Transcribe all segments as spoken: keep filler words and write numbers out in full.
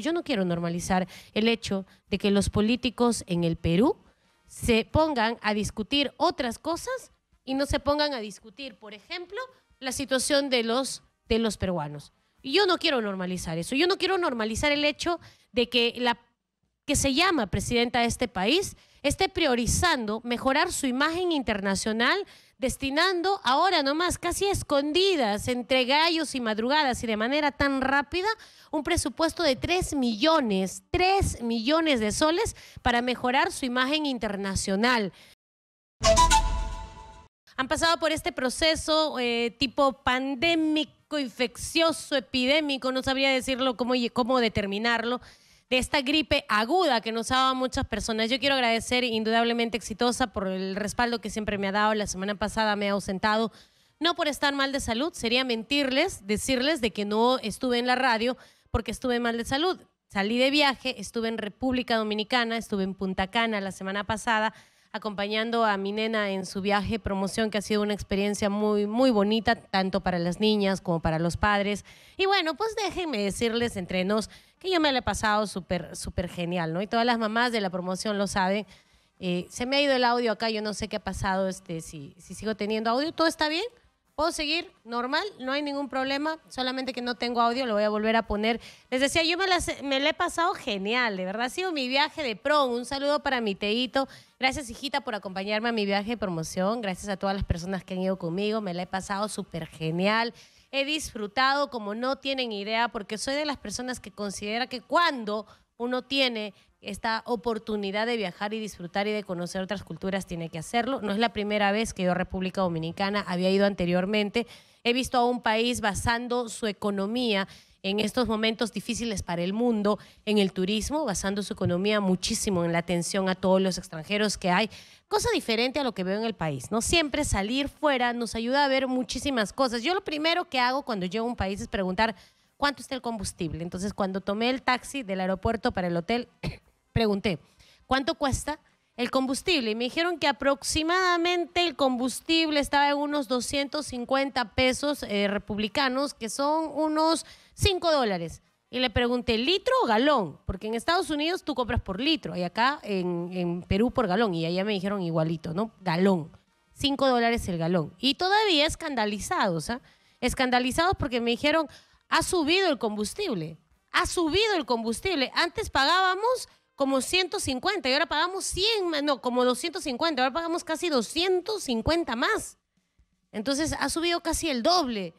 Yo no quiero normalizar el hecho de que los políticos en el Perú se pongan a discutir otras cosas y no se pongan a discutir, por ejemplo, la situación de los, de los peruanos. Yo no quiero normalizar eso. Yo no quiero normalizar el hecho de que la que se llama presidenta de este país esté priorizando mejorar su imagen internacional, destinando ahora nomás casi escondidas entre gallos y madrugadas y de manera tan rápida un presupuesto de tres millones, tres millones de soles para mejorar su imagen internacional. Han pasado por este proceso eh, tipo pandémico, infeccioso, epidémico, no sabría decirlo cómo, cómo determinarlo, de esta gripe aguda que nos ha dado a muchas personas. Yo quiero agradecer indudablemente Exitosa por el respaldo que siempre me ha dado. La semana pasada me he ausentado, no por estar mal de salud, sería mentirles, decirles de que no estuve en la radio porque estuve mal de salud. Salí de viaje, estuve en República Dominicana, estuve en Punta Cana la semana pasada, acompañando a mi nena en su viaje promoción, que ha sido una experiencia muy, muy bonita, tanto para las niñas como para los padres. Y bueno, pues déjenme decirles entre nos que yo me la he pasado súper, súper genial, ¿no? Y todas las mamás de la promoción lo saben. Eh, se me ha ido el audio acá, yo no sé qué ha pasado, este, si, si sigo teniendo audio. ¿Todo está bien? ¿Puedo seguir? ¿Normal? No hay ningún problema, solamente que no tengo audio, lo voy a volver a poner. Les decía, yo me la, me la he pasado genial, de verdad, ha sido mi viaje de prom. Un saludo para mi Teito. Gracias, hijita, por acompañarme a mi viaje de promoción. Gracias a todas las personas que han ido conmigo, me la he pasado súper genial. He disfrutado como no tienen idea, porque soy de las personas que considera que cuando uno tiene esta oportunidad de viajar y disfrutar y de conocer otras culturas, tiene que hacerlo. No es la primera vez que yo a República Dominicana, había ido anteriormente. He visto a un país basando su economía en estos momentos difíciles para el mundo, en el turismo, basando su economía muchísimo en la atención a todos los extranjeros que hay. Cosa diferente a lo que veo en el país, ¿no? Siempre salir fuera nos ayuda a ver muchísimas cosas. Yo lo primero que hago cuando llego a un país es preguntar cuánto está el combustible. Entonces, cuando tomé el taxi del aeropuerto para el hotel, pregunté, ¿cuánto cuesta el combustible? Y me dijeron que aproximadamente el combustible estaba en unos doscientos cincuenta pesos eh, republicanos, que son unos cinco dólares. Y le pregunté, ¿litro o galón? Porque en Estados Unidos tú compras por litro, y acá en, en Perú por galón. Y allá me dijeron igualito, ¿no? Galón, cinco dólares el galón. Y todavía escandalizados, ¿eh? Escandalizados porque me dijeron, ha subido el combustible, ha subido el combustible. Antes pagábamos como ciento cincuenta y ahora pagamos cien, no, como doscientos cincuenta, ahora pagamos casi doscientos cincuenta más. Entonces ha subido casi el doble.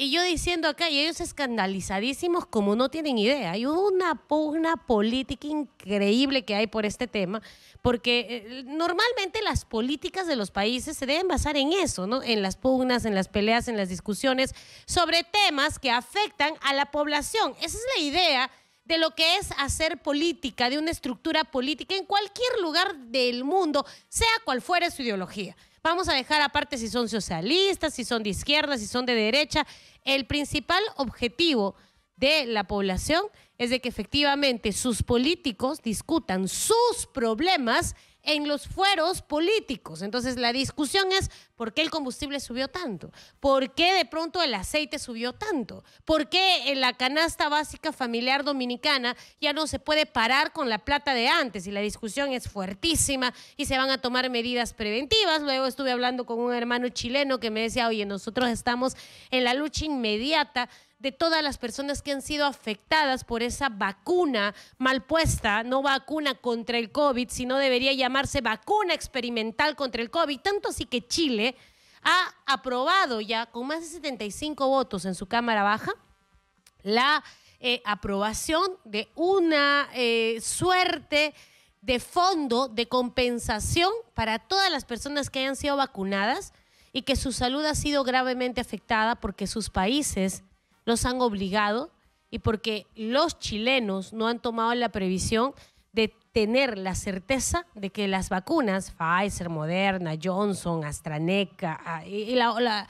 Y yo diciendo acá, y ellos escandalizadísimos como no tienen idea. Hay una pugna política increíble que hay por este tema, porque normalmente las políticas de los países se deben basar en eso, ¿no? En las pugnas, en las peleas, en las discusiones sobre temas que afectan a la población. Esa es la idea de lo que es hacer política, de una estructura política en cualquier lugar del mundo, sea cual fuera su ideología. Vamos a dejar aparte si son socialistas, si son de izquierda, si son de derecha. El principal objetivo de la población es de que efectivamente sus políticos discutan sus problemas en los fueros políticos. Entonces la discusión es ¿por qué el combustible subió tanto? ¿Por qué de pronto el aceite subió tanto? ¿Por qué en la canasta básica familiar dominicana ya no se puede parar con la plata de antes? Y la discusión es fuertísima y se van a tomar medidas preventivas. Luego estuve hablando con un hermano chileno que me decía, oye, nosotros estamos en la lucha inmediata de todas las personas que han sido afectadas por esa vacuna mal puesta, no vacuna contra el COVID, sino debería llamarse vacuna experimental contra el COVID, tanto así que Chile ha aprobado ya con más de setenta y cinco votos en su Cámara Baja la eh, aprobación de una eh, suerte de fondo de compensación para todas las personas que hayan sido vacunadas y que su salud ha sido gravemente afectada porque sus países los han obligado y porque los chilenos no han tomado la previsión de tener la certeza de que las vacunas, Pfizer, Moderna, Johnson, AstraZeneca, y la, la,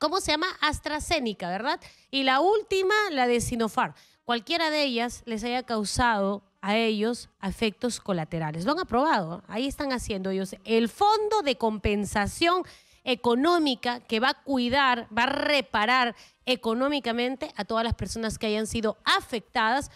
¿cómo se llama? AstraZeneca, ¿verdad? Y la última, la de Sinopharm. Cualquiera de ellas les haya causado a ellos efectos colaterales. Lo han aprobado, ahí están haciendo ellos el fondo de compensación económica que va a cuidar, va a reparar económicamente a todas las personas que hayan sido afectadas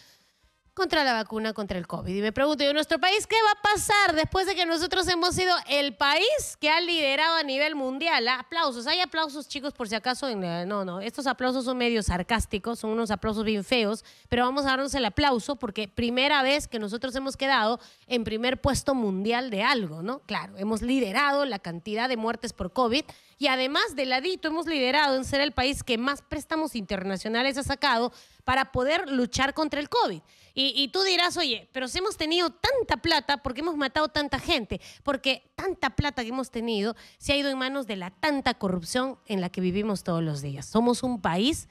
contra la vacuna contra el COVID. Y me pregunto yo, ¿nuestro país qué va a pasar después de que nosotros hemos sido el país que ha liderado a nivel mundial? Aplausos, hay aplausos, chicos, por si acaso. No, no, estos aplausos son medio sarcásticos, son unos aplausos bien feos, pero vamos a darnos el aplauso porque primera vez que nosotros hemos quedado en primer puesto mundial de algo, ¿no? Claro, hemos liderado la cantidad de muertes por COVID y además de ladito hemos liderado en ser el país que más préstamos internacionales ha sacado para poder luchar contra el COVID. Y, y tú dirás, oye, pero si hemos tenido tanta plata, ¿por qué hemos matado tanta gente? Porque tanta plata que hemos tenido se ha ido en manos de la tanta corrupción en la que vivimos todos los días. Somos un país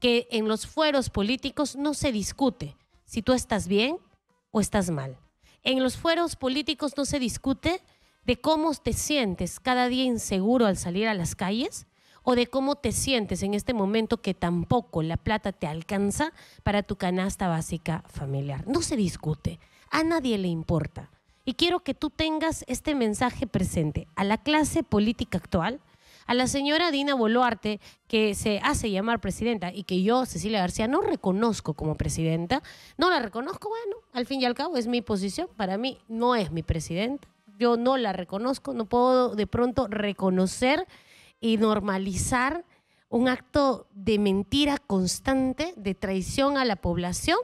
que en los fueros políticos no se discute si tú estás bien o estás mal. En los fueros políticos no se discute de cómo te sientes cada día inseguro al salir a las calles, o de cómo te sientes en este momento que tampoco la plata te alcanza para tu canasta básica familiar. No se discute, a nadie le importa. Y quiero que tú tengas este mensaje presente a la clase política actual, a la señora Dina Boluarte, que se hace llamar presidenta y que yo, Cecilia García, no reconozco como presidenta. No la reconozco, bueno, al fin y al cabo es mi posición, para mí no es mi presidenta. Yo no la reconozco, no puedo de pronto reconocer y normalizar un acto de mentira constante, de traición a la población,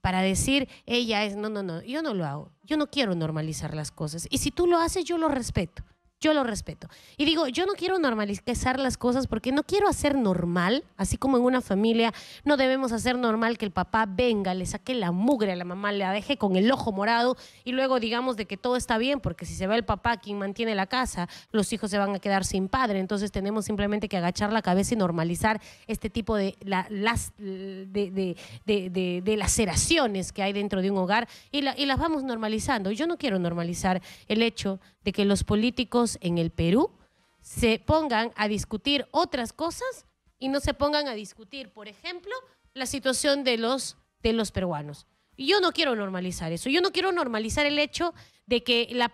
para decir, ella es, no, no, no, yo no lo hago, yo no quiero normalizar las cosas. Y si tú lo haces, yo lo respeto, yo lo respeto. Y digo, yo no quiero normalizar las cosas porque no quiero hacer normal, así como en una familia no debemos hacer normal que el papá venga, le saque la mugre a la mamá, la deje con el ojo morado y luego digamos de que todo está bien, porque si se va el papá, quien mantiene la casa, los hijos se van a quedar sin padre. Entonces tenemos simplemente que agachar la cabeza y normalizar este tipo de, la, las, de, de, de, de, de laceraciones que hay dentro de un hogar y, la, y las vamos normalizando. Yo no quiero normalizar el hecho de que los políticos en el Perú se pongan a discutir otras cosas y no se pongan a discutir, por ejemplo, la situación de los, de los peruanos. Y yo no quiero normalizar eso. Yo no quiero normalizar el hecho de que la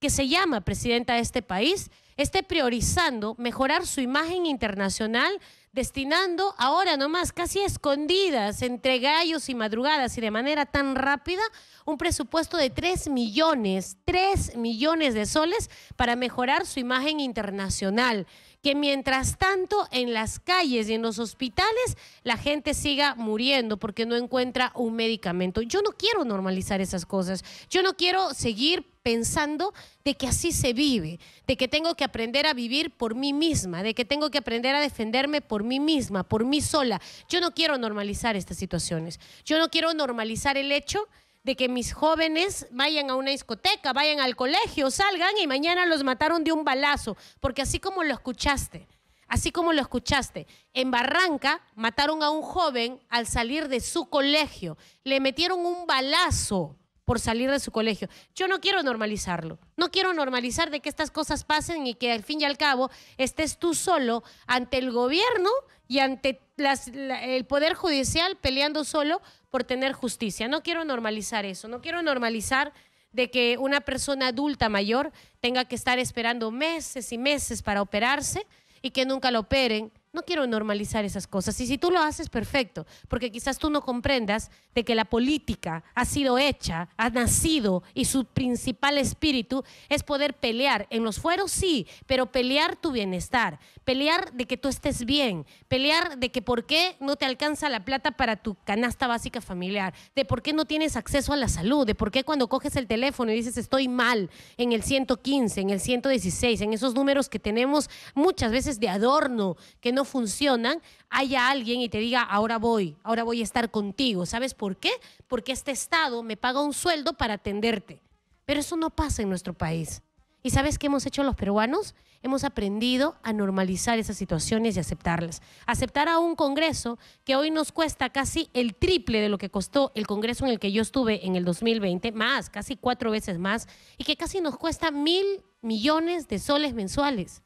que se llama presidenta de este país esté priorizando mejorar su imagen internacional, destinando ahora nomás casi escondidas entre gallos y madrugadas y de manera tan rápida un presupuesto de tres millones, tres millones de soles para mejorar su imagen internacional. Que mientras tanto en las calles y en los hospitales la gente siga muriendo porque no encuentra un medicamento. Yo no quiero normalizar esas cosas, yo no quiero seguir pensando de que así se vive, de que tengo que aprender a vivir por mí misma, de que tengo que aprender a defenderme por mí misma, por mí sola. Yo no quiero normalizar estas situaciones, yo no quiero normalizar el hecho de que mis jóvenes vayan a una discoteca, vayan al colegio, salgan y mañana los mataron de un balazo. Porque así como lo escuchaste, así como lo escuchaste, en Barranca mataron a un joven al salir de su colegio. Le metieron un balazo por salir de su colegio. Yo no quiero normalizarlo. No quiero normalizar de que estas cosas pasen y que al fin y al cabo estés tú solo ante el gobierno y ante las, la, el Poder Judicial peleando solo por tener justicia. No quiero normalizar eso, no quiero normalizar de que una persona adulta mayor tenga que estar esperando meses y meses para operarse y que nunca la operen. No quiero normalizar esas cosas. Y si tú lo haces, perfecto, porque quizás tú no comprendas de que la política ha sido hecha, ha nacido y su principal espíritu es poder pelear. En los fueros sí, pero pelear tu bienestar, pelear de que tú estés bien, pelear de que por qué no te alcanza la plata para tu canasta básica familiar, de por qué no tienes acceso a la salud, de por qué cuando coges el teléfono y dices estoy mal en el ciento quince, en el ciento dieciséis, en esos números que tenemos muchas veces de adorno, que no funcionan, haya alguien y te diga ahora voy, ahora voy a estar contigo. ¿Sabes por qué? Porque este Estado me paga un sueldo para atenderte. Pero eso no pasa en nuestro país. ¿Y sabes qué hemos hecho los peruanos? Hemos aprendido a normalizar esas situaciones y aceptarlas. Aceptar a un Congreso que hoy nos cuesta casi el triple de lo que costó el Congreso en el que yo estuve en el dos mil veinte, más, casi cuatro veces más, y que casi nos cuesta mil millones de soles mensuales.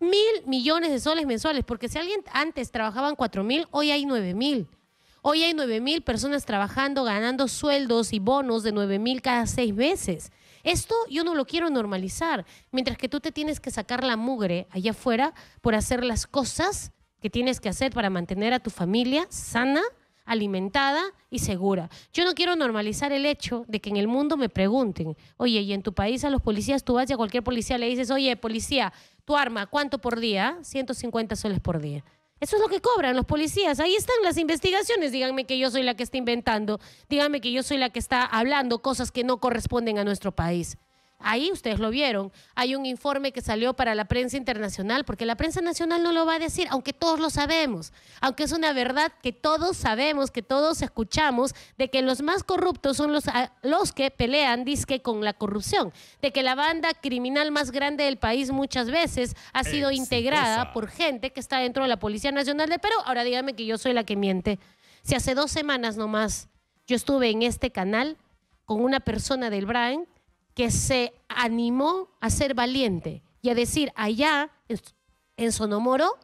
Mil millones de soles mensuales, porque si alguien antes trabajaban cuatro mil, hoy hay nueve mil. Hoy hay nueve mil personas trabajando, ganando sueldos y bonos de nueve mil cada seis meses. Esto yo no lo quiero normalizar, mientras que tú te tienes que sacar la mugre allá afuera por hacer las cosas que tienes que hacer para mantener a tu familia sana, alimentada y segura. Yo no quiero normalizar el hecho de que en el mundo me pregunten, oye, y en tu país a los policías, tú vas y a cualquier policía le dices, oye, policía, tu arma, ¿cuánto por día? ciento cincuenta soles por día. Eso es lo que cobran los policías. Ahí están las investigaciones. Díganme que yo soy la que está inventando. Díganme que yo soy la que está hablando cosas que no corresponden a nuestro país. Ahí ustedes lo vieron. Hay un informe que salió para la prensa internacional, porque la prensa nacional no lo va a decir, aunque todos lo sabemos, aunque es una verdad que todos sabemos, que todos escuchamos, de que los más corruptos son los, los que pelean, dizque, con la corrupción, de que la banda criminal más grande del país muchas veces ha sido Exitosa. integrada por gente que está dentro de la Policía Nacional de Perú. Ahora díganme que yo soy la que miente. Si hace dos semanas nomás yo estuve en este canal con una persona del Braham, que se animó a ser valiente y a decir, allá en Sonomoro,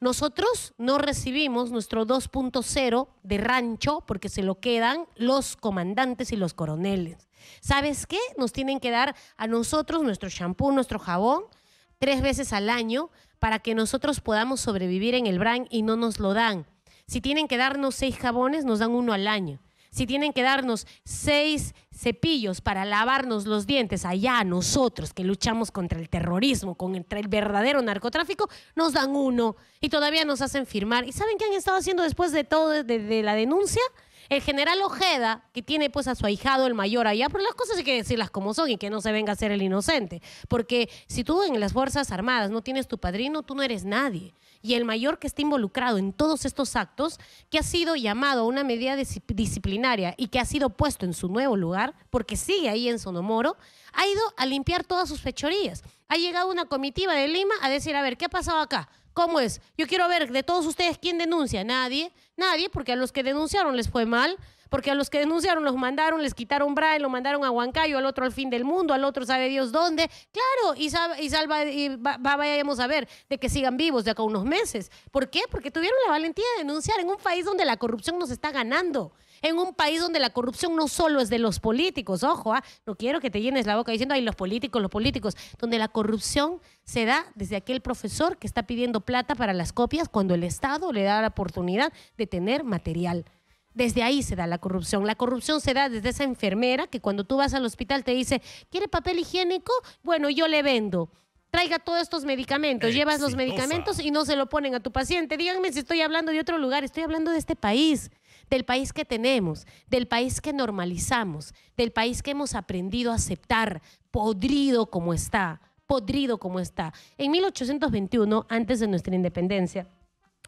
nosotros no recibimos nuestro dos punto cero de rancho porque se lo quedan los comandantes y los coroneles. ¿Sabes qué? Nos tienen que dar a nosotros nuestro shampoo, nuestro jabón, tres veces al año para que nosotros podamos sobrevivir en el Braham, y no nos lo dan. Si tienen que darnos seis jabones, nos dan uno al año. Si tienen que darnos seis cepillos para lavarnos los dientes, allá nosotros que luchamos contra el terrorismo, contra el verdadero narcotráfico, nos dan uno y todavía nos hacen firmar. ¿Y saben qué han estado haciendo después de todo, de, de la denuncia? El general Ojeda, que tiene pues a su ahijado el mayor allá, pero las cosas hay que decirlas como son y que no se venga a ser el inocente. Porque si tú en las Fuerzas Armadas no tienes tu padrino, tú no eres nadie. Y el mayor que está involucrado en todos estos actos, que ha sido llamado a una medida disciplinaria y que ha sido puesto en su nuevo lugar, porque sigue ahí en Sonomoro, ha ido a limpiar todas sus fechorías. Ha llegado una comitiva de Lima a decir, a ver, ¿qué ha pasado acá? ¿Cómo es? Yo quiero ver de todos ustedes quién denuncia. Nadie, nadie, porque a los que denunciaron les fue mal, porque a los que denunciaron los mandaron, les quitaron Braham, lo mandaron a Huancayo, al otro al fin del mundo, al otro sabe Dios dónde. Claro, y, salva, y, salva, y va, va, vayamos a ver de que sigan vivos de acá a unos meses. ¿Por qué? Porque tuvieron la valentía de denunciar en un país donde la corrupción nos está ganando. En un país donde la corrupción no solo es de los políticos, ojo, ¿eh? No quiero que te llenes la boca diciendo, ay, los políticos, los políticos, donde la corrupción se da desde aquel profesor que está pidiendo plata para las copias cuando el Estado le da la oportunidad de tener material. Desde ahí se da la corrupción. La corrupción se da desde esa enfermera que cuando tú vas al hospital te dice, ¿quiere papel higiénico? Bueno, yo le vendo. Traiga todos estos medicamentos, Exitosa. llevas los medicamentos y no se lo ponen a tu paciente. Díganme si estoy hablando de otro lugar, estoy hablando de este país, del país que tenemos, del país que normalizamos, del país que hemos aprendido a aceptar, podrido como está, podrido como está. En mil ochocientos veintiuno, antes de nuestra independencia,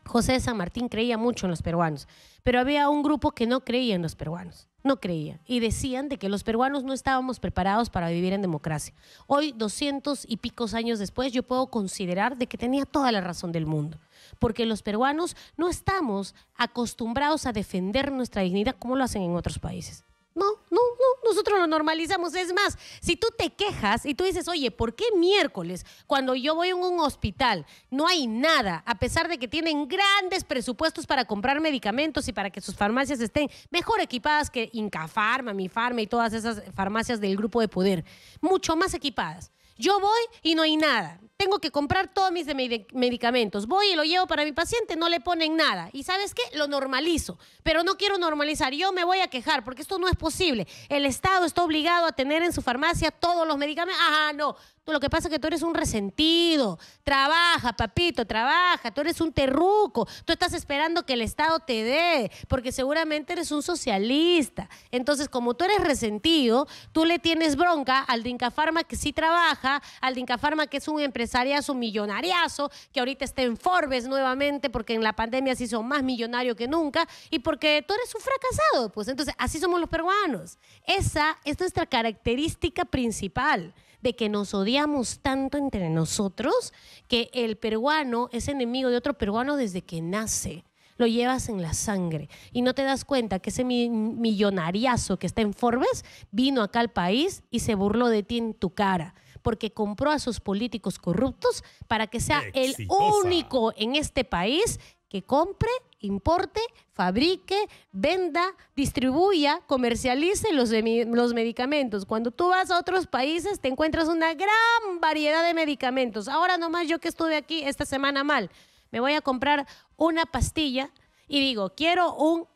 José de San Martín creía mucho en los peruanos, pero había un grupo que no creía en los peruanos, no creía, y decían de que los peruanos no estábamos preparados para vivir en democracia. Hoy, doscientos y picos años después, yo puedo considerar de que tenía toda la razón del mundo, porque los peruanos no estamos acostumbrados a defender nuestra dignidad como lo hacen en otros países. No, no, no, nosotros lo normalizamos. Es más, si tú te quejas y tú dices, oye, ¿por qué miércoles cuando yo voy a un hospital no hay nada, a pesar de que tienen grandes presupuestos para comprar medicamentos y para que sus farmacias estén mejor equipadas que Inkafarma, Mifarma y todas esas farmacias del grupo de poder, mucho más equipadas? Yo voy y no hay nada. Tengo que comprar todos mis medicamentos. Voy y lo llevo para mi paciente, no le ponen nada. ¿Y sabes qué? Lo normalizo. Pero no quiero normalizar. Yo me voy a quejar porque esto no es posible. El Estado está obligado a tener en su farmacia todos los medicamentos. Ajá, no. Tú, lo que pasa es que tú eres un resentido. Trabaja, papito, trabaja. Tú eres un terruco. Tú estás esperando que el Estado te dé porque seguramente eres un socialista. Entonces, como tú eres resentido, tú le tienes bronca al de Inkafarma que sí trabaja, al de Inkafarma que es un empresario, un millonariazo, que ahorita está en Forbes nuevamente porque en la pandemia se hizo más millonario que nunca, y porque tú eres un fracasado. Pues entonces así somos los peruanos. Esa es nuestra característica principal, de que nos odiamos tanto entre nosotros que el peruano es enemigo de otro peruano desde que nace. Lo llevas en la sangre y no te das cuenta que ese millonariazo que está en Forbes vino acá al país y se burló de ti en tu cara, porque compró a sus políticos corruptos para que sea Exitosa. el único en este país que compre, importe, fabrique, venda, distribuya, comercialice los, los medicamentos. Cuando tú vas a otros países te encuentras una gran variedad de medicamentos. Ahora nomás yo que estuve aquí esta semana mal, me voy a comprar una pastilla y digo, quiero un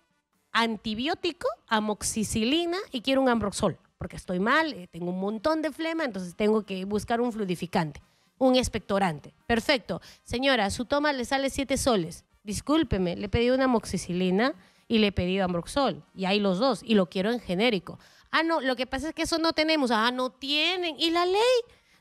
antibiótico, amoxicilina y quiero un ambroxol, porque estoy mal, tengo un montón de flema, entonces tengo que buscar un fluidificante, un expectorante. Perfecto. Señora, su toma le sale siete soles. Discúlpeme, le pedí una amoxicilina y le he pedido ambroxol, y hay los dos, y lo quiero en genérico. Ah, no, lo que pasa es que eso no tenemos. Ah, no tienen. ¿Y la ley?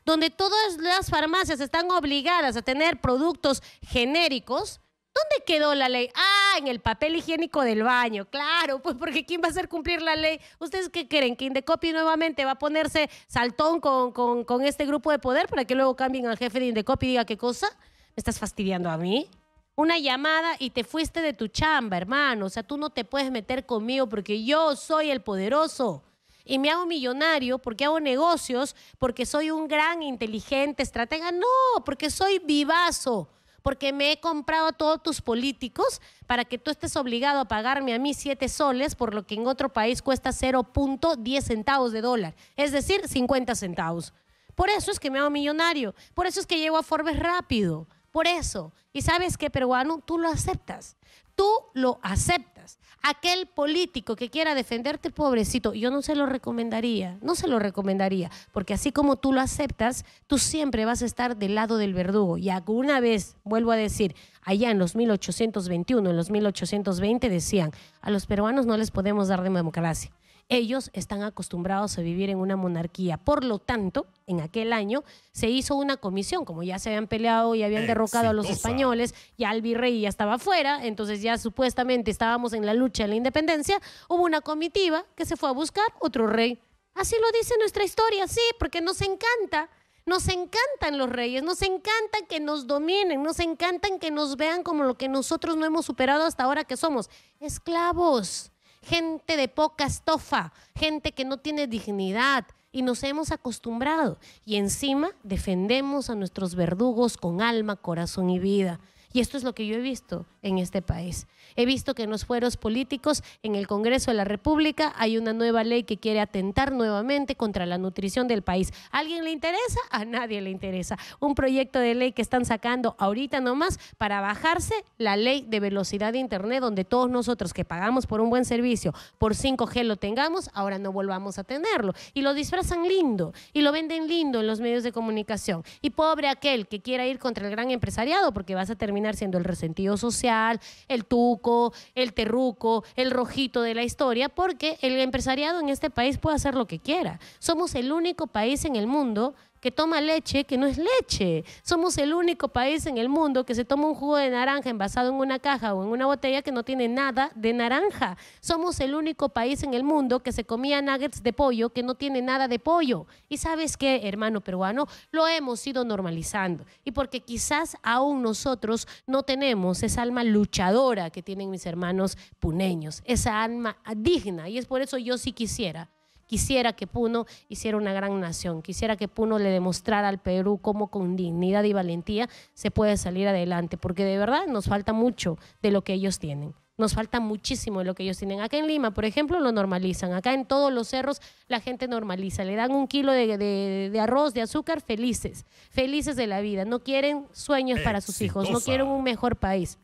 Donde todas las farmacias están obligadas a tener productos genéricos, ¿dónde quedó la ley? Ah, en el papel higiénico del baño, claro, pues porque ¿quién va a hacer cumplir la ley? ¿Ustedes qué creen? ¿Que Indecopi nuevamente va a ponerse saltón con, con, con este grupo de poder para que luego cambien al jefe de Indecopi y diga qué cosa? ¿Me estás fastidiando a mí? Una llamada y te fuiste de tu chamba, hermano. O sea, tú no te puedes meter conmigo porque yo soy el poderoso. Y me hago millonario porque hago negocios, porque soy un gran inteligente estratega. No, porque soy vivazo, porque me he comprado a todos tus políticos para que tú estés obligado a pagarme a mí siete soles por lo que en otro país cuesta cero punto diez centavos de dólar, es decir, cincuenta centavos. Por eso es que me hago millonario, por eso es que llego a Forbes rápido, por eso. Y ¿sabes qué, peruano? Tú lo aceptas, tú lo aceptas. Aquel político que quiera defenderte, pobrecito, yo no se lo recomendaría, no se lo recomendaría, porque así como tú lo aceptas, tú siempre vas a estar del lado del verdugo. Y alguna vez, vuelvo a decir, allá en los mil ochocientos veintiuno, en los mil ochocientos veinte decían, a los peruanos no les podemos dar democracia. Ellos están acostumbrados a vivir en una monarquía. Por lo tanto, en aquel año se hizo una comisión, como ya se habían peleado y habían Exitosa. derrocado a los españoles, ya el virrey ya estaba fuera, entonces ya supuestamente estábamos en la lucha de la independencia, hubo una comitiva que se fue a buscar otro rey. Así lo dice nuestra historia, sí, porque nos encanta. Nos encantan los reyes, nos encanta que nos dominen, nos encantan que nos vean como lo que nosotros no hemos superado hasta ahora, que somos esclavos. Gente de poca estofa, gente que no tiene dignidad, y nos hemos acostumbrado. Y encima defendemos a nuestros verdugos con alma, corazón y vida. Y esto es lo que yo he visto en este país. He visto que en los fueros políticos, en el Congreso de la República, hay una nueva ley que quiere atentar nuevamente contra la nutrición del país. ¿A alguien le interesa? A nadie le interesa. Un proyecto de ley que están sacando ahorita nomás para bajarse la ley de velocidad de internet, donde todos nosotros que pagamos por un buen servicio, por cinco G lo tengamos, ahora no volvamos a tenerlo. Y lo disfrazan lindo, y lo venden lindo en los medios de comunicación. Y pobre aquel que quiera ir contra el gran empresariado, porque vas a terminar siendo el resentido social, el tuco, el terruco, el rojito de la historia, porque el empresariado en este país puede hacer lo que quiera. Somos el único país en el mundo que toma leche que no es leche. Somos el único país en el mundo que se toma un jugo de naranja envasado en una caja o en una botella que no tiene nada de naranja. Somos el único país en el mundo que se comía nuggets de pollo que no tiene nada de pollo. ¿Y sabes qué, hermano peruano? Lo hemos ido normalizando. Y porque quizás aún nosotros no tenemos esa alma luchadora que tienen mis hermanos puneños, esa alma digna. Y es por eso yo sí quisiera Quisiera que Puno hiciera una gran nación, quisiera que Puno le demostrara al Perú cómo con dignidad y valentía se puede salir adelante, porque de verdad nos falta mucho de lo que ellos tienen. Nos falta muchísimo de lo que ellos tienen. Acá en Lima, por ejemplo, lo normalizan. Acá en todos los cerros la gente normaliza. Le dan un kilo de, de, de arroz, de azúcar, felices, felices de la vida. No quieren sueños para sus hijos, no quieren un mejor país.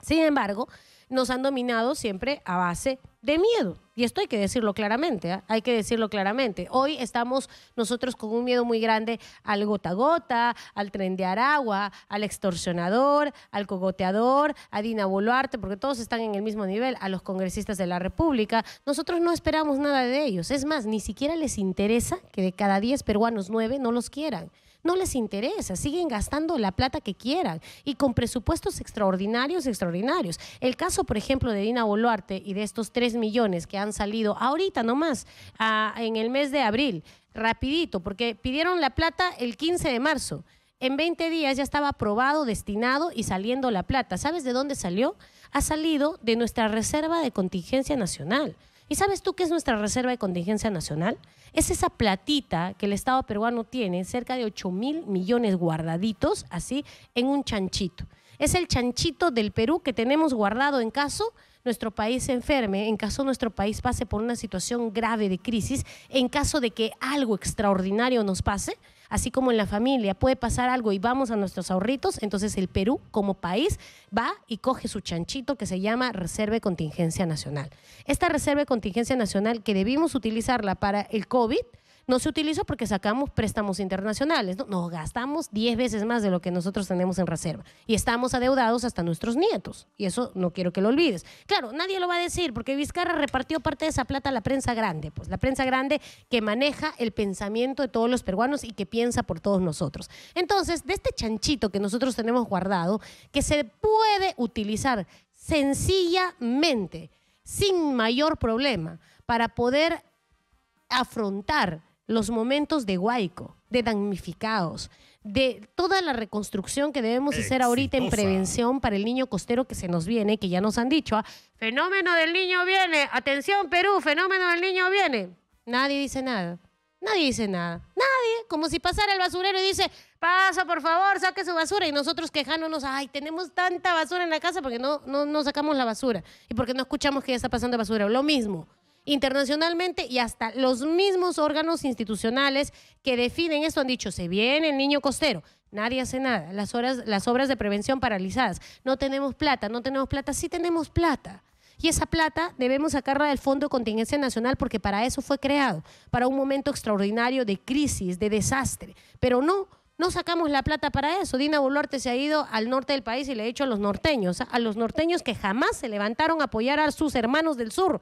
Sin embargo, nos han dominado siempre a base de miedo. Y esto hay que decirlo claramente, ¿eh? Hay que decirlo claramente. Hoy estamos nosotros con un miedo muy grande al gota gota, al tren de Aragua, al extorsionador, al cogoteador, a Dina Boluarte, porque todos están en el mismo nivel, a los congresistas de la República. Nosotros no esperamos nada de ellos. Es más, ni siquiera les interesa que de cada diez peruanos, nueve no los quieran. No les interesa, siguen gastando la plata que quieran y con presupuestos extraordinarios, extraordinarios. El caso, por ejemplo, de Dina Boluarte y de estos tres millones que han salido ahorita nomás, a, en el mes de abril, rapidito, porque pidieron la plata el quince de marzo. En veinte días ya estaba aprobado, destinado y saliendo la plata. ¿Sabes de dónde salió? Ha salido de nuestra reserva de contingencia nacional. ¿Y sabes tú qué es nuestra reserva de contingencia nacional? Es esa platita que el Estado peruano tiene, cerca de ocho mil millones guardaditos, así, en un chanchito. Es el chanchito del Perú que tenemos guardado en caso nuestro país se enferme, en caso nuestro país pase por una situación grave de crisis, en caso de que algo extraordinario nos pase. así como en la familia puede pasar algo y vamos a nuestros ahorritos, entonces el Perú como país va y coge su chanchito que se llama Reserva de Contingencia Nacional. Esta Reserva de Contingencia Nacional que debimos utilizarla para el COVID, no se utilizó porque sacamos préstamos internacionales, ¿no? Nos gastamos diez veces más de lo que nosotros tenemos en reserva y estamos adeudados hasta nuestros nietos y eso no quiero que lo olvides. Claro, nadie lo va a decir porque Vizcarra repartió parte de esa plata a la prensa grande, pues la prensa grande que maneja el pensamiento de todos los peruanos y que piensa por todos nosotros. Entonces, de este chanchito que nosotros tenemos guardado, que se puede utilizar sencillamente, sin mayor problema, para poder afrontar los momentos de huaico, de damnificados, de toda la reconstrucción que debemos exitosa hacer ahorita en prevención para el niño costero que se nos viene, que ya nos han dicho, ¿ah? Fenómeno del niño viene, atención Perú, fenómeno del niño viene. Nadie dice nada, nadie dice nada, nadie, como si pasara el basurero y dice, pasa por favor, saque su basura, y nosotros quejándonos, ay, tenemos tanta basura en la casa porque no, no, no sacamos la basura y porque no escuchamos que ya está pasando basura, lo mismo. Internacionalmente y hasta los mismos órganos institucionales que definen esto han dicho, se viene el niño costero, nadie hace nada, las, horas, las obras de prevención paralizadas, no tenemos plata, no tenemos plata, sí tenemos plata. Y esa plata debemos sacarla del Fondo de Contingencia Nacional porque para eso fue creado, para un momento extraordinario de crisis, de desastre, pero no, no sacamos la plata para eso. Dina Boluarte se ha ido al norte del país y le ha dicho a los norteños, a los norteños que jamás se levantaron a apoyar a sus hermanos del sur,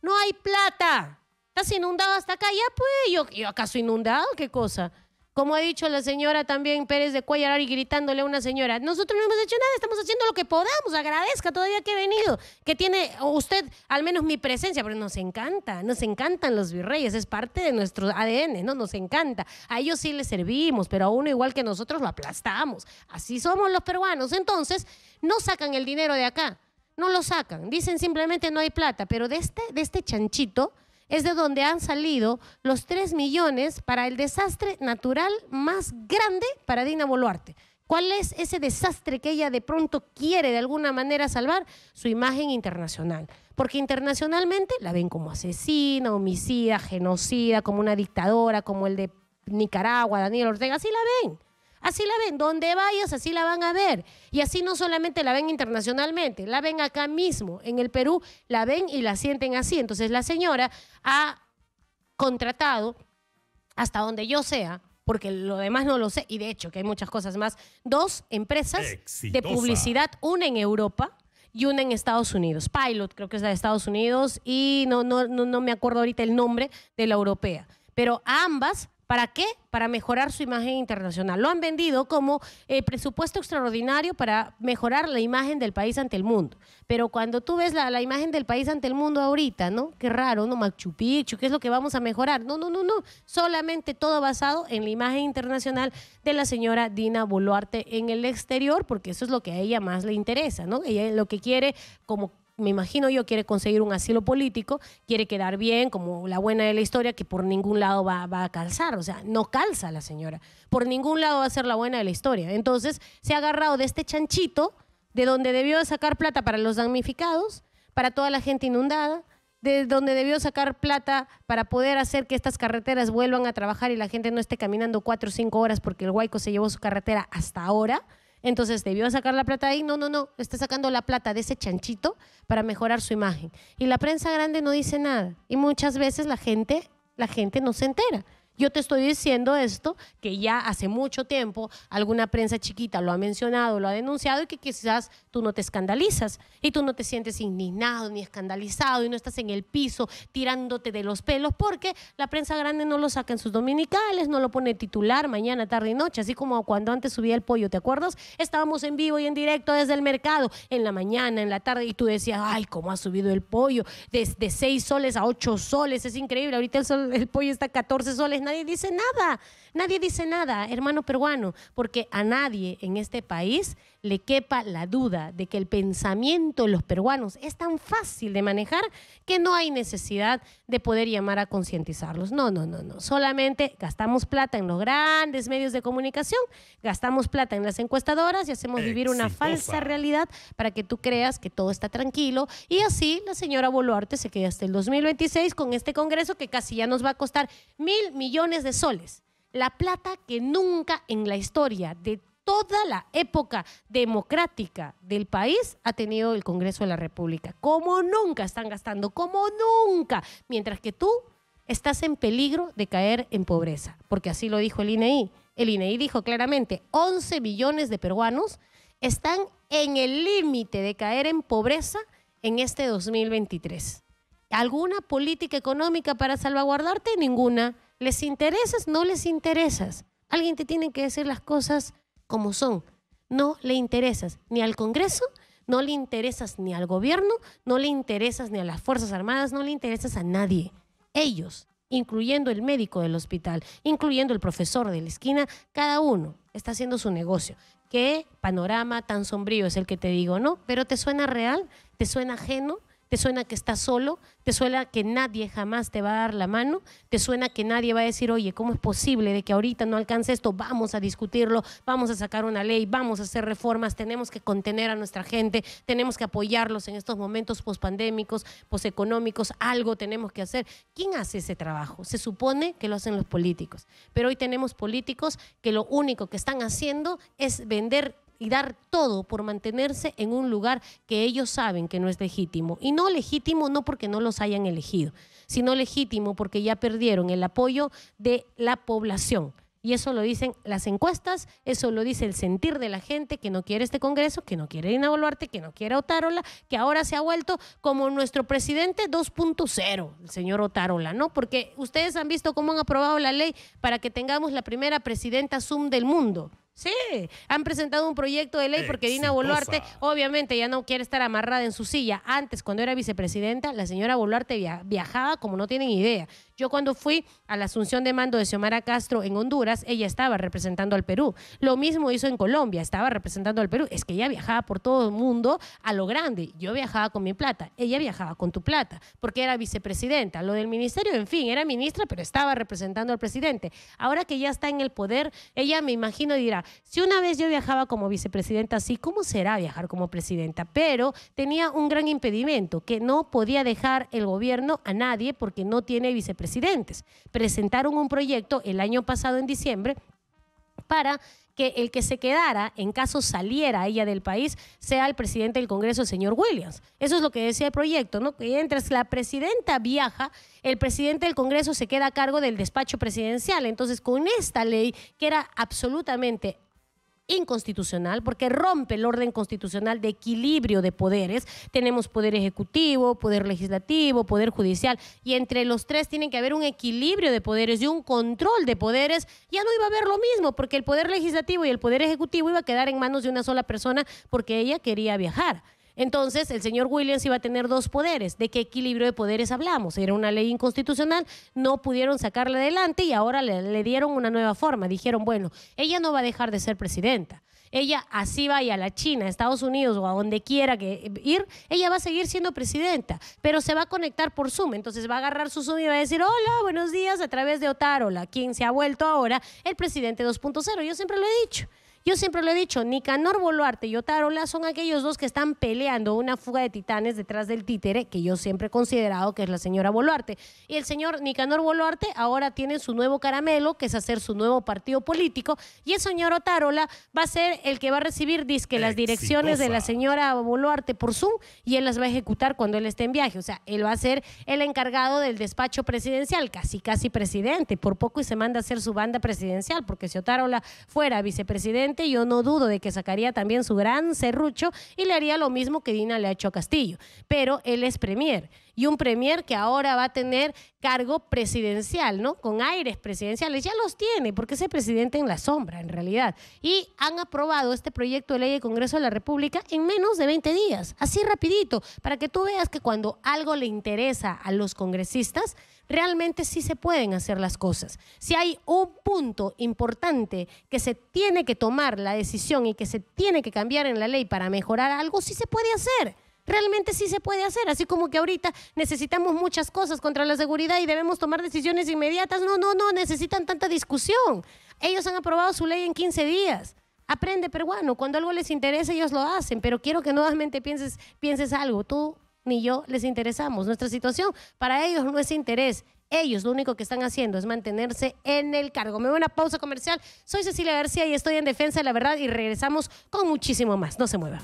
no hay plata. ¿Estás inundado hasta acá? Ya pues, ¿Yo, ¿yo acaso inundado? ¿Qué cosa? Como ha dicho la señora también Pérez de Cuellar y gritándole a una señora, nosotros no hemos hecho nada, estamos haciendo lo que podamos, agradezca todavía que he venido, que tiene usted al menos mi presencia, pero nos encanta, nos encantan los virreyes, es parte de nuestro A D N, ¿no? Nos encanta, a ellos sí les servimos, pero a uno igual que nosotros lo aplastamos, así somos los peruanos, entonces no sacan el dinero de acá. No lo sacan, dicen simplemente no hay plata, pero de este, de este chanchito es de donde han salido los tres millones para el desastre natural más grande para Dina Boluarte. ¿Cuál es ese desastre que ella de pronto quiere de alguna manera salvar? Su imagen internacional. Porque internacionalmente la ven como asesina, homicida, genocida, como una dictadora, como el de Nicaragua, Daniel Ortega, así la ven. Así la ven, donde vayas así la van a ver y así no solamente la ven internacionalmente, la ven acá mismo, en el Perú la ven y la sienten así. Entonces la señora ha contratado, hasta donde yo sea, porque lo demás no lo sé y de hecho que hay muchas cosas más, dos empresas Exitosa. de publicidad, una en Europa y una en Estados Unidos, Pilot creo que es la de Estados Unidos y no, no, no, no me acuerdo ahorita el nombre de la europea, pero ambas... ¿Para qué? Para mejorar su imagen internacional. Lo han vendido como eh, presupuesto extraordinario para mejorar la imagen del país ante el mundo. Pero cuando tú ves la, la imagen del país ante el mundo ahorita, ¿no? Qué raro, ¿no? Machu Picchu, ¿qué es lo que vamos a mejorar? No, no, no, no. Solamente todo basado en la imagen internacional de la señora Dina Boluarte en el exterior, porque eso es lo que a ella más le interesa, ¿no? Ella lo que quiere como... me imagino yo, quiere conseguir un asilo político, quiere quedar bien, como la buena de la historia, que por ningún lado va, va a calzar, o sea, no calza la señora, por ningún lado va a ser la buena de la historia. Entonces, se ha agarrado de este chanchito, de donde debió sacar plata para los damnificados, para toda la gente inundada, de donde debió sacar plata para poder hacer que estas carreteras vuelvan a trabajar y la gente no esté caminando cuatro o cinco horas porque el huaico se llevó su carretera hasta ahora. Entonces, ¿debió sacar la plata ahí? No, no, no, está sacando la plata de ese chanchito para mejorar su imagen. Y la prensa grande no dice nada. Y muchas veces la gente, la gente no se entera. Yo te estoy diciendo esto, que ya hace mucho tiempo alguna prensa chiquita lo ha mencionado, lo ha denunciado y que quizás tú no te escandalizas y tú no te sientes indignado ni escandalizado y no estás en el piso tirándote de los pelos porque la prensa grande no lo saca en sus dominicales, no lo pone titular mañana, tarde y noche, así como cuando antes subía el pollo, ¿te acuerdas? Estábamos en vivo y en directo desde el mercado, en la mañana, en la tarde y tú decías, ay, cómo ha subido el pollo, desde seis soles a ocho soles, es increíble, ahorita el, sol, el pollo está a catorce soles, nadie dice nada, nadie dice nada, hermano peruano, porque a nadie en este país le quepa la duda de que el pensamiento de los peruanos es tan fácil de manejar que no hay necesidad de poder llamar a concientizarlos. No, no, no, no. Solamente gastamos plata en los grandes medios de comunicación, gastamos plata en las encuestadoras y hacemos vivir una falsa realidad para que tú creas que todo está tranquilo y así la señora Boluarte se queda hasta el dos mil veintiséis con este congreso que casi ya nos va a costar mil millones de soles, la plata que nunca en la historia de toda la época democrática del país ha tenido el Congreso de la República. Como nunca están gastando, como nunca, mientras que tú estás en peligro de caer en pobreza, porque así lo dijo el I N E I. El I N E I dijo claramente, once millones de peruanos están en el límite de caer en pobreza en este dos mil veintitrés. ¿Alguna política económica para salvaguardarte? Ninguna. ¿Les interesas? No les interesas. Alguien te tiene que decir las cosas como son. No le interesas ni al Congreso, no le interesas ni al gobierno, no le interesas ni a las Fuerzas Armadas, no le interesas a nadie. Ellos, incluyendo el médico del hospital, incluyendo el profesor de la esquina, cada uno está haciendo su negocio. Qué panorama tan sombrío es el que te digo, ¿no? Pero ¿te suena real? ¿Te suena ajeno? ¿Te suena que estás solo? ¿Te suena que nadie jamás te va a dar la mano? ¿Te suena que nadie va a decir, oye, ¿cómo es posible de que ahorita no alcance esto? Vamos a discutirlo, vamos a sacar una ley, vamos a hacer reformas, tenemos que contener a nuestra gente, tenemos que apoyarlos en estos momentos pospandémicos, poseconómicos, algo tenemos que hacer. ¿Quién hace ese trabajo? Se supone que lo hacen los políticos, pero hoy tenemos políticos que lo único que están haciendo es vender y dar todo por mantenerse en un lugar que ellos saben que no es legítimo. Y no legítimo no porque no los hayan elegido, sino legítimo porque ya perdieron el apoyo de la población. Y eso lo dicen las encuestas, eso lo dice el sentir de la gente que no quiere este Congreso, que no quiere Dina Boluarte, que no quiere Otárola, que ahora se ha vuelto como nuestro presidente dos punto cero, el señor Otárola, ¿no? Porque ustedes han visto cómo han aprobado la ley para que tengamos la primera presidenta Zoom del mundo. Sí, han presentado un proyecto de ley porque Dina Boluarte obviamente ya no quiere estar amarrada en su silla. Antes, cuando era vicepresidenta, la señora Boluarte via viajaba como no tienen idea. Yo cuando fui a la asunción de mando de Xiomara Castro en Honduras, ella estaba representando al Perú. Lo mismo hizo en Colombia, estaba representando al Perú. Es que ella viajaba por todo el mundo a lo grande. Yo viajaba con mi plata, ella viajaba con tu plata, porque era vicepresidenta. Lo del ministerio, en fin, era ministra, pero estaba representando al presidente. Ahora que ya está en el poder, ella me imagino dirá, si una vez yo viajaba como vicepresidenta así, ¿cómo será viajar como presidenta? Pero tenía un gran impedimento, que no podía dejar el gobierno a nadie porque no tiene vicepresidenta. Presidentes. Presentaron un proyecto el año pasado en diciembre para que el que se quedara, en caso saliera ella del país, sea el presidente del Congreso, el señor Williams. Eso es lo que decía el proyecto, ¿no? Que mientras la presidenta viaja, el presidente del Congreso se queda a cargo del despacho presidencial. Entonces, con esta ley, que era absolutamente inconstitucional, porque rompe el orden constitucional de equilibrio de poderes. Tenemos poder ejecutivo, poder legislativo, poder judicial, y entre los tres tienen que haber un equilibrio de poderes y un control de poderes. Ya no iba a haber lo mismo, porque el poder legislativo y el poder ejecutivo iba a quedar en manos de una sola persona porque ella quería viajar. Entonces, el señor Williams iba a tener dos poderes. ¿De qué equilibrio de poderes hablamos? Era una ley inconstitucional, no pudieron sacarla adelante y ahora le, le dieron una nueva forma. Dijeron, bueno, ella no va a dejar de ser presidenta. Ella así vaya a la China, a Estados Unidos o a donde quiera que ir, ella va a seguir siendo presidenta, pero se va a conectar por Zoom. Entonces va a agarrar su Zoom y va a decir, hola, buenos días, a través de Otárola, quien se ha vuelto ahora el presidente dos punto cero. Yo siempre lo he dicho. Yo siempre lo he dicho, Nicanor Boluarte y Otárola son aquellos dos que están peleando una fuga de titanes detrás del títere, que yo siempre he considerado que es la señora Boluarte. Y el señor Nicanor Boluarte ahora tiene su nuevo caramelo, que es hacer su nuevo partido político, y el señor Otárola va a ser el que va a recibir, dizque, las direcciones de la señora Boluarte por Zoom, y él las va a ejecutar cuando él esté en viaje. O sea, él va a ser el encargado del despacho presidencial, casi casi presidente, por poco y se manda a hacer su banda presidencial, porque si Otárola fuera vicepresidente, yo no dudo de que sacaría también su gran serrucho y le haría lo mismo que Dina le ha hecho a Castillo, pero él es premier, y un premier que ahora va a tener cargo presidencial, ¿no? Con aires presidenciales, ya los tiene, porque es el presidente en la sombra, en realidad. Y han aprobado este proyecto de ley del Congreso de la República en menos de veinte días, así rapidito, para que tú veas que cuando algo le interesa a los congresistas, realmente sí se pueden hacer las cosas. Si hay un punto importante que se tiene que tomar la decisión y que se tiene que cambiar en la ley para mejorar algo, sí se puede hacer. Realmente sí se puede hacer, así como que ahorita necesitamos muchas cosas contra la seguridad y debemos tomar decisiones inmediatas. No, no, no, necesitan tanta discusión. Ellos han aprobado su ley en quince días. Aprende, peruano, cuando algo les interesa ellos lo hacen, pero quiero que nuevamente pienses, pienses algo. Tú ni yo les interesamos. Nuestra situación para ellos no es interés, ellos lo único que están haciendo es mantenerse en el cargo. Me voy a una pausa comercial. Soy Cecilia García y estoy en Defensa de la Verdad y regresamos con muchísimo más. No se mueva.